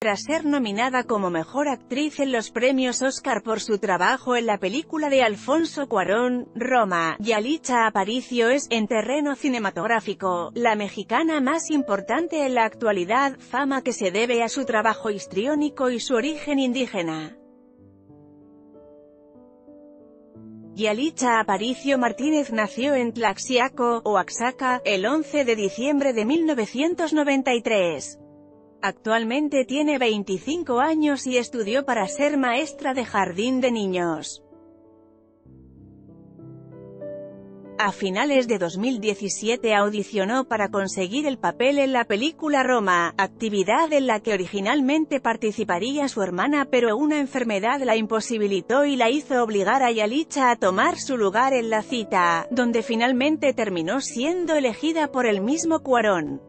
Tras ser nominada como mejor actriz en los premios Oscar por su trabajo en la película de Alfonso Cuarón, Roma, Yalitza Aparicio es, en terreno cinematográfico, la mexicana más importante en la actualidad, fama que se debe a su trabajo histriónico y su origen indígena. Yalitza Aparicio Martínez nació en Tlaxiaco, Oaxaca, el 11 de diciembre de 1993. Actualmente tiene 25 años y estudió para ser maestra de jardín de niños. A finales de 2017 audicionó para conseguir el papel en la película Roma, actividad en la que originalmente participaría su hermana, pero una enfermedad la imposibilitó y la hizo obligar a Yalitza a tomar su lugar en la cita, donde finalmente terminó siendo elegida por el mismo Cuarón.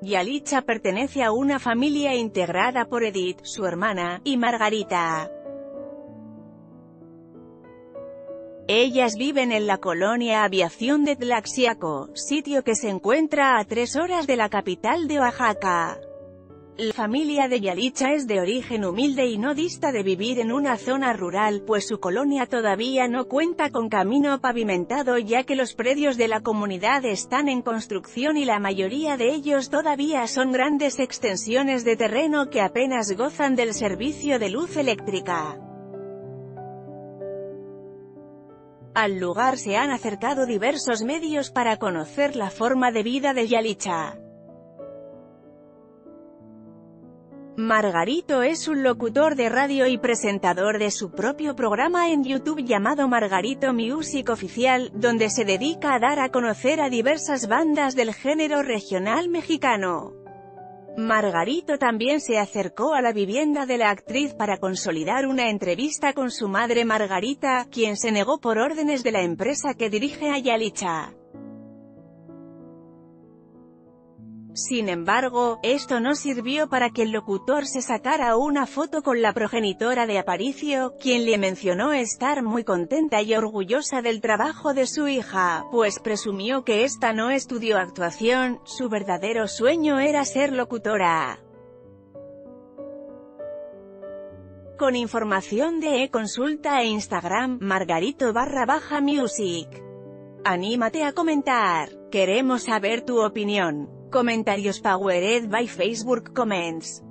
Yalitza pertenece a una familia integrada por Edith, su hermana, y Margarita. Ellas viven en la colonia Aviación de Tlaxiaco, sitio que se encuentra a 3 horas de la capital de Oaxaca. La familia de Yalitza es de origen humilde y no dista de vivir en una zona rural, pues su colonia todavía no cuenta con camino pavimentado, ya que los predios de la comunidad están en construcción y la mayoría de ellos todavía son grandes extensiones de terreno que apenas gozan del servicio de luz eléctrica. Al lugar se han acercado diversos medios para conocer la forma de vida de Yalitza. Margarito es un locutor de radio y presentador de su propio programa en YouTube llamado Margarito Music Oficial, donde se dedica a dar a conocer a diversas bandas del género regional mexicano. Margarito también se acercó a la vivienda de la actriz para consolidar una entrevista con su madre Margarita, quien se negó por órdenes de la empresa que dirige a Yalitza. Sin embargo, esto no sirvió para que el locutor se sacara una foto con la progenitora de Aparicio, quien le mencionó estar muy contenta y orgullosa del trabajo de su hija, pues presumió que ésta no estudió actuación, su verdadero sueño era ser locutora. Con información de e-consulta e Instagram, Margarito_Music. Anímate a comentar, queremos saber tu opinión. Comentarios powered by Facebook Comments.